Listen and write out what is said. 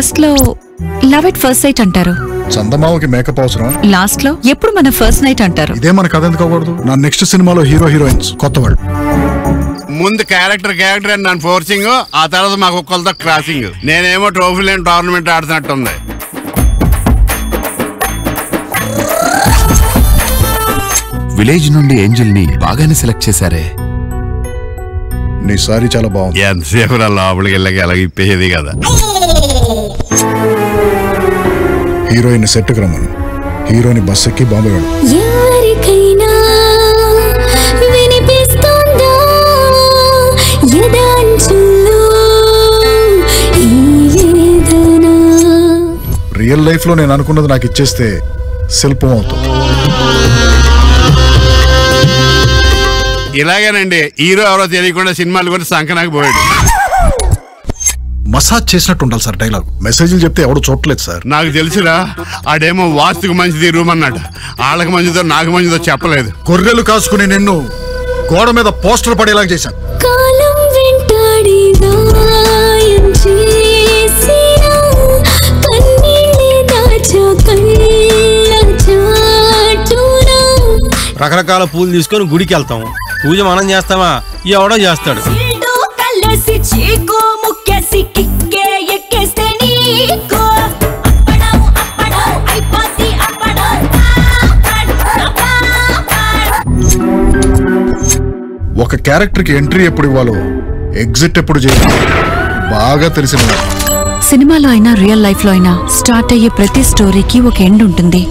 First లో love at first sight అంటారు, చందమామకి makeup అవసరం, లాస్ట్ లో ఎప్పుడు మన ఫస్ట్ నైట్ అంటారు. ఇదే మన కథ ఎందుకు అవ్వకూడదు? నా నెక్స్ట్ సినిమాలో హీరో హీరోయిన్స్ కొత్త వాళ్ళు, ముందు క్యారెక్టర్ క్యారెక్టర్ అని నన్ను ఫోర్సింగ్, ఆ తర్వాత మాకు ఒక్కళ్ళతో క్రాసింగ్. నేనేమో ట్రోఫీ లేని టోర్నమెంట్ ఆడుతున్నట్టుంది. విలేజ్ నుండి ఏంజెల్ ని బాగానే సెలెక్ట్ చేశారే. నీ సారీ చాలా బాగుంది. ఎంతసేపు లోపలికి వెళ్ళక ఎలాగిప్పేది కదా. హీరోయిన్ సెట్ క్రమం, హీరోని బస్ ఎక్కి బాంబే వెళ్ళు. ఎవరికైనా వినిపిస్తుందా యదాంచుల్లో ఈ వేదన? రియల్ లైఫ్ లో నేను అనుకున్నది నాకు ఇచ్చేస్తే శిల్పం అవుతుంది. ఇలాగేనండి, హీరో ఎవరో తెలియకుండా సినిమాలు కూడా సంకనాకు పోయాడు. మసాజ్ చేసినట్టు ఉండాలి సార్ డైలాగ్. మెసేజ్లు చెప్తే ఎవరు చూడలేదు సార్. నాకు తెలుసురా, ఆడేమో వాస్తుకు మంచిది రూమ్ అన్నాడు, వాళ్ళకి మంచిదో నాకు మంచిదో చెప్పలేదు. గొర్రెలు కాసుకుని నిన్ను గోడ మీద పోస్టర్ పడేలా చేశాను. రకరకాల పూలు తీసుకొని గుడికి వెళ్తాం, పూజ మనం చేస్తామా ఎవడో చేస్తాడు. ఒక క్యారెక్టర్ కి ఎంట్రీ ఎప్పుడు ఇవ్వాలో ఎగ్జిట్ ఎప్పుడు చేయాలో బాగా తెలిసిన వాడు. సినిమాలో అయినా రియల్ లైఫ్ లో అయినా స్టార్ట్ అయ్యే ప్రతి స్టోరీకి ఒక ఎండ్ ఉంటుంది.